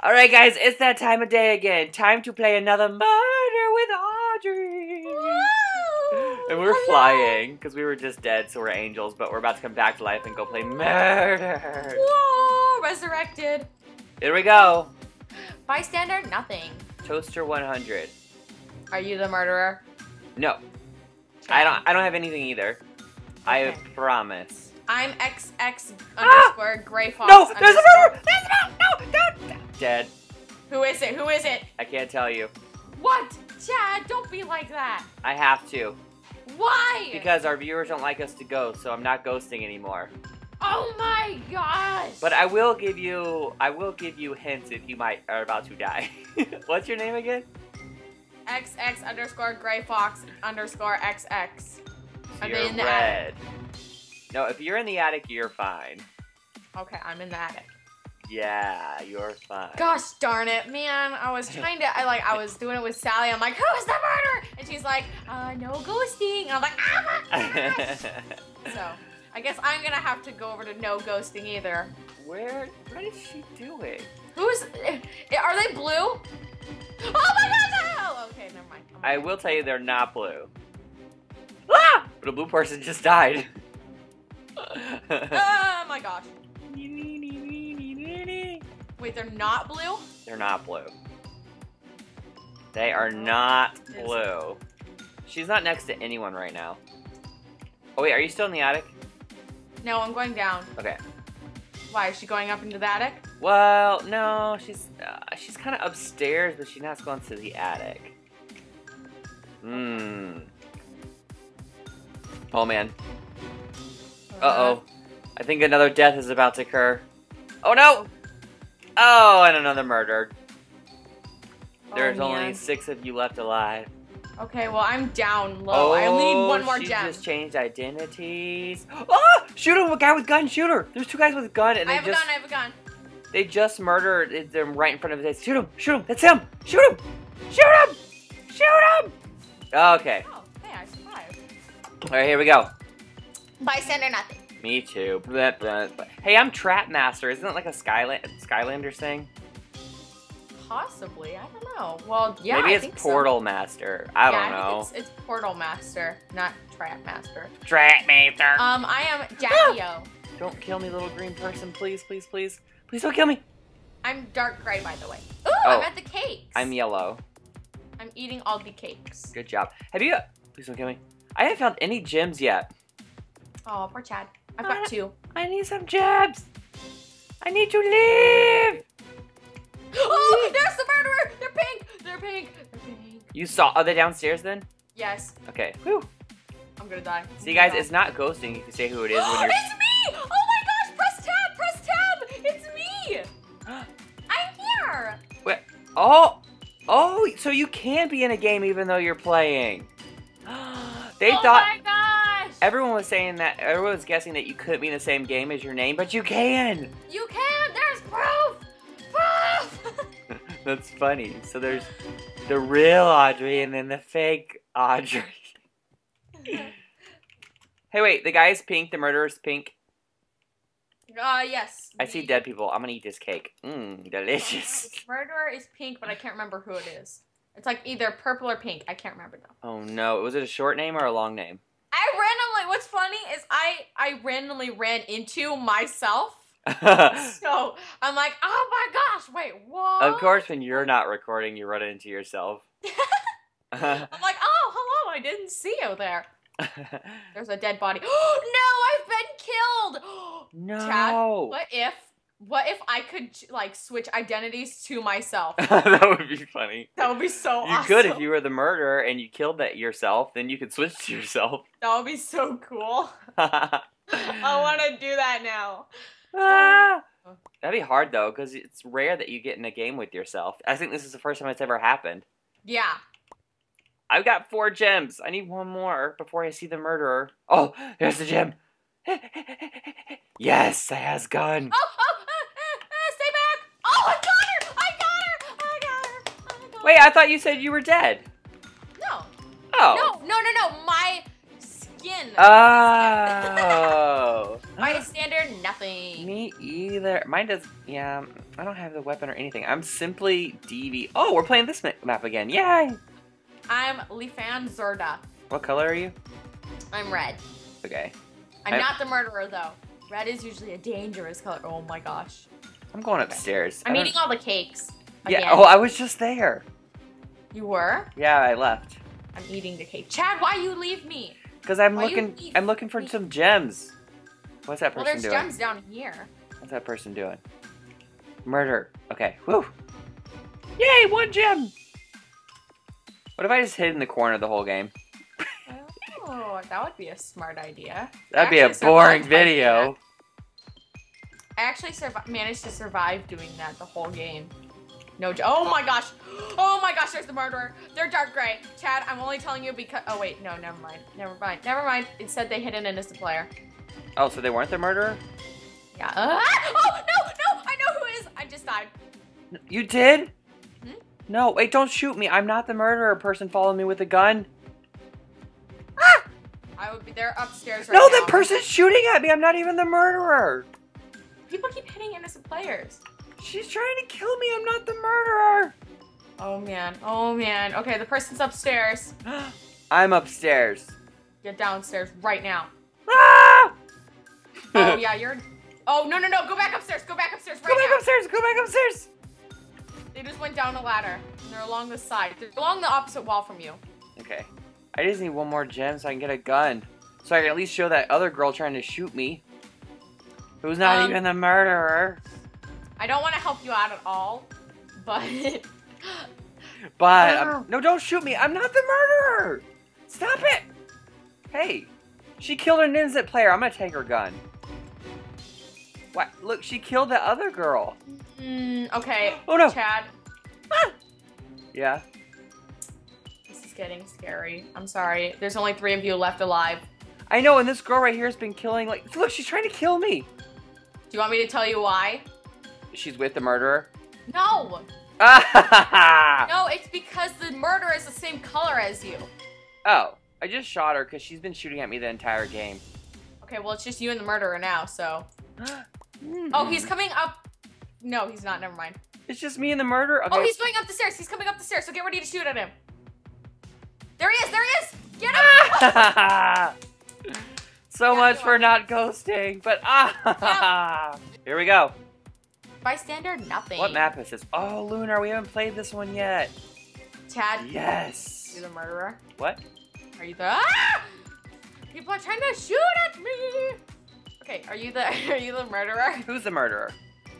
Alright guys, it's that time of day again. Time to play another murder with Audrey. Whoa. And we're flying because we were just dead, so we're angels, but we're about to come back to life and go play murder. Whoa, resurrected. Here we go. Bystander, nothing. Toaster 100. Are you the murderer? No. Okay. I don't have anything either. Okay. I promise. I'm XX underscore Gray Fox. No, there's a murderer! There's a murderer! No, don't! Dead. Who is it? Who is it? I can't tell you. What? Chad, don't be like that. I have to. Why? Because our viewers don't like us to ghost, so I'm not ghosting anymore. Oh my gosh! But I will give you hints if you are about to die. What's your name again? XX underscore Gray Fox underscore XX. So you're in the red. Attic. No, if you're in the attic, you're fine. Okay, I'm in the attic. Yeah, you're fine. Gosh darn it, man! I was trying to, I was doing it with Sally. I'm like, who's the murderer? And she's like, no ghosting. And I'm like, oh my gosh. So. I guess I'm gonna have to go over to no ghosting either. What is she doing? Are they blue? Oh my God! Oh, okay, never mind. I will tell you they're not blue. Ah! But a blue person just died. Oh my gosh. Wait, they're not blue? They're not blue. They are not blue. She's not next to anyone right now. Oh wait, are you still in the attic? No, I'm going down. Okay. Why, is she going up into the attic? Well, no, she's kind of upstairs, but she's not going to the attic. Hmm. Oh, man. Uh-oh. I think another death is about to occur. Oh, no! Oh, and another murder. There's only 6 of you left alive. Okay, well, I'm down low. Oh, I need one more gem. She just changed identities. Oh, shoot him, a guy with gun, shoot her. There's 2 guys with a gun. And I have a gun. They just murdered them right in front of his head. Shoot him, that's him. Shoot him, shoot him, shoot him. Okay. Oh, hey, I survived. All right, here we go. Bystander nothing. Me too. Blah, blah, blah. Hey, I'm Trap Master. Isn't it like a Skylander thing? Possibly, I don't know. Well, yeah, maybe it's Portal Master. I don't know. It's Portal Master, not Trap Master. Trap Master. I am Daddy-o. Don't kill me, little green person, please, please, please, please don't kill me. I'm dark gray, by the way. Ooh, oh, I'm at the cakes. I'm yellow. I'm eating all the cakes. Good job. Have you? Please don't kill me. I haven't found any gems yet. Oh, poor Chad. I've got 2. I need some gems. I need to live. Oh, there's the murderer! They're pink! They're pink! They're pink! You saw- are they downstairs then? Yes. Okay. Whew. I'm gonna die. See guys, it's not ghosting. You can say who it is when you're- It's me! Oh my gosh! Press tab! Press tab! It's me! I'm here! Wait. Oh! Oh! So you can be in a game even though you're playing. They thought- Oh my gosh! Everyone was saying that- everyone was guessing that you couldn't be in the same game as your name, but you can! You can! There's proof! That's funny. So there's the real Audrey and then the fake Audrey. Hey, wait. The guy is pink. The murderer's pink. Yes. I see dead people. I'm gonna eat this cake. Mmm, delicious. The murderer is pink, but I can't remember who it is. It's like either purple or pink. I can't remember though. Oh no. Was it a short name or a long name? What's funny is I randomly ran into myself. So I'm like, oh my gosh, wait, what? Of course, when you're not recording, you run into yourself. I'm like, oh, hello, I didn't see you there. There's a dead body. No, I've been killed. No. Chad, what if I could like switch identities to myself? That would be funny. That would be so awesome. You could, if you were the murderer and you killed yourself, then you could switch to yourself. That would be so cool. I want to do that now. Ah. That'd be hard though, because it's rare that you get in a game with yourself. I think this is the first time it's ever happened. Yeah. I've got 4 gems. I need one more before I see the murderer. Oh, there's the gem. Yes, I has gun. Stay back. Oh, I got her. I got her. I got her. I got her. Wait, I thought you said you were dead. No. Oh. No. My skin. Oh. Bystander, nothing. Me either. Mine does, yeah. I don't have the weapon or anything. I'm simply DV. Oh, we're playing this map again. Yay! I'm Lifan Zorda. What color are you? I'm red. Okay. I'm not the murderer, though. Red is usually a dangerous color. Oh, my gosh. I'm going upstairs. I'm eating all the cakes. Again. Yeah. Oh, I was just there. You were? Yeah, I left. I'm eating the cake. Chad, why you leave me? Because I'm looking for some gems. What's that person doing? Well, there's gems down here. What's that person doing? Murder. Okay. Woo. Yay, one gem. What if I just hid in the corner the whole game? Oh, that would be a smart idea. That'd be a boring video. I actually managed to survive doing that the whole game. No, oh my gosh. Oh my gosh, there's the murderer. They're dark gray. Chad, I'm only telling you because, oh wait, no, never mind. Never mind. Never mind. It said they hit an innocent player. Oh, so they weren't the murderer? Yeah. Oh, no, I know who it is. I just died. You did? Hmm? No, wait, don't shoot me. I'm not the murderer. Person following me with a gun. Ah! I would be there upstairs right now. No, the person's shooting at me. I'm not even the murderer. People keep hitting innocent players. She's trying to kill me. I'm not the murderer. Oh, man. Oh, man. Okay, the person's upstairs. I'm upstairs. Get downstairs right now. Ah! Oh, yeah, you're... Oh, no, no, no. Go back upstairs. Go back upstairs right now. Go back upstairs. Go back upstairs. They just went down a ladder. And they're along the side. They're along the opposite wall from you. Okay. I just need one more gem so I can get a gun. So I can at least show that other girl trying to shoot me. Who's not even the murderer. I don't want to help you out at all, but... but... no, don't shoot me. I'm not the murderer. Stop it. Hey. She killed an innocent player. I'm going to take her gun. What? Look, she killed the other girl. Okay. Oh, no. Chad. Ah! Yeah? This is getting scary. I'm sorry. There's only 3 of you left alive. I know, and this girl right here has been killing, like... Look, she's trying to kill me. Do you want me to tell you why? She's with the murderer? No! No, it's because the murderer is the same color as you. Oh, I just shot her because she's been shooting at me the entire game. Okay, well, it's just you and the murderer now, so... Oh, he's coming up. No, he's not. Never mind. It's just me and the murderer. Okay. Oh, he's going up the stairs. He's coming up the stairs, so get ready to shoot at him. There he is. There he is. Get him. So yeah, much for not ghosting, but yep. Here we go. Bystander, nothing. What map is this? Oh, Lunar, we haven't played this one yet. Chad. Yes. You're the murderer. What? Are you the... Ah! People are trying to shoot at me. Okay, are you the murderer? Who's the murderer?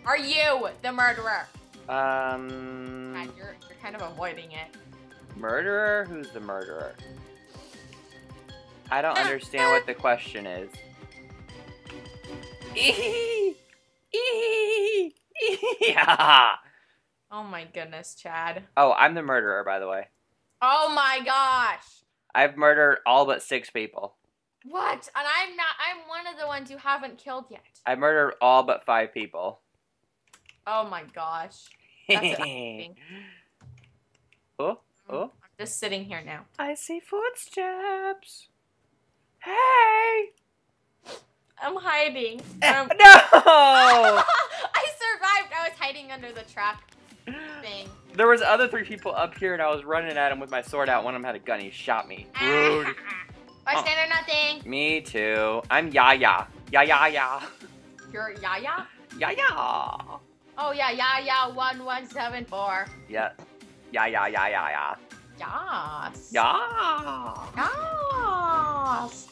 Are you the murderer? God, you're kind of avoiding it. Murderer? Who's the murderer? I don't understand what the question is. Yeah. Oh my goodness, Chad. Oh, I'm the murderer, by the way. Oh my gosh. I've murdered all but 6 people. What? And I'm one of the ones you haven't killed yet. I murdered all but 5 people. Oh my gosh. That's what I'm thinking. Oh. I'm just sitting here now. I see footsteps. Hey. I'm hiding. No! I survived. I was hiding under the trap thing. There was other 3 people up here and I was running at him with my sword out. One of them had a gun. He shot me. Rude. Bystander, nothing. Me too. I'm Yaya. Yaya. You're Yaya? Yaya. Oh yeah, Yaya 1174. Yeah. Yaya. Yas. Yas.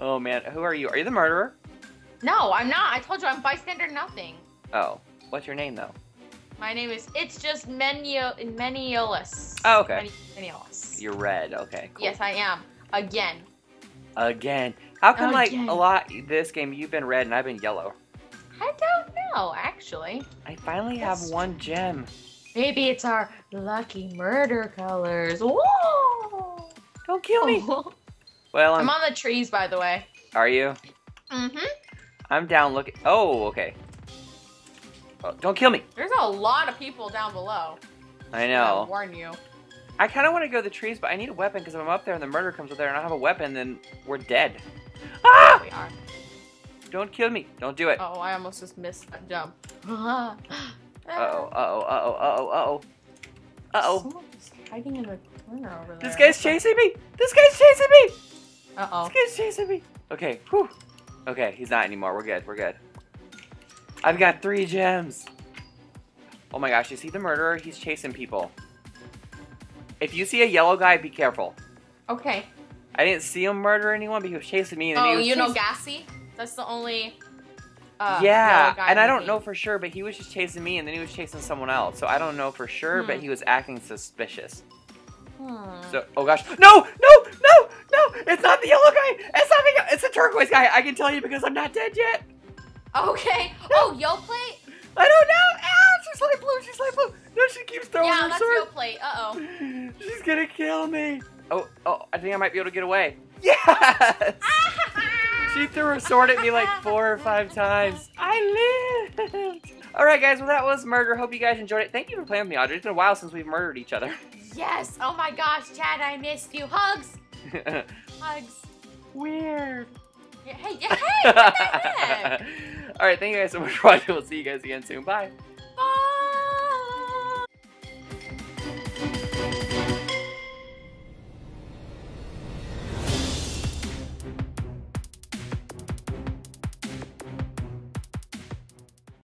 Oh man, who are you? Are you the murderer? No, I'm not. I told you I'm bystander nothing. Oh. What's your name though? My name is, it's just Meniolus. Oh, okay. Meniolus. You're red. Okay, cool. Yes, I am. Again. How come, like, a lot this game you've been red and I've been yellow? I don't know, actually. I finally have one gem. Maybe it's our lucky murder colors. Whoa! Don't kill me. Well, I'm on the trees, by the way. Are you? Mm-hmm. I'm down looking. Oh, okay. Oh, don't kill me. There's a lot of people down below. I know. I warn you. I kind of want to go to the trees, but I need a weapon because if I'm up there and the murderer comes up there and I don't have a weapon, then we're dead. Ah! There we are. Don't kill me. Don't do it. Oh, I almost just missed that jump. Uh oh. Someone's hiding in the corner over there. This guy's chasing me. This guy's chasing me. Uh oh. This guy's chasing me. Okay. Whew. Okay, he's not anymore. We're good. We're good. I've got 3 gems. Oh my gosh, you see the murderer? He's chasing people. If you see a yellow guy, be careful. Okay. I didn't see him murder anyone, but he was chasing me. And oh, you know Gassy? That's the only yeah, guy and I don't know for sure, but he was just chasing me, and then he was chasing someone else. So I don't know for sure, but he was acting suspicious. So, oh gosh. No! No! No! No! It's not the yellow guy! It's not the yellow. It's the turquoise guy! I can tell you because I'm not dead yet! Okay. No. Oh, yo plate? I don't know! Ah! She's light blue! She's light blue! No, she keeps throwing her sword! Yeah, that's yo plate. Uh-oh. She's gonna kill me! Oh, oh, I think I might be able to get away. Yes! She threw her sword at me like 4 or 5 times. I lived! Alright guys, well that was murder. Hope you guys enjoyed it. Thank you for playing with me, Audrey. It's been a while since we've murdered each other. Yes! Oh my gosh, Chad, I missed you. Hugs! Hugs. Weird. Yeah, hey, what the heck? Alright, thank you guys so much for watching. We'll see you guys again soon. Bye!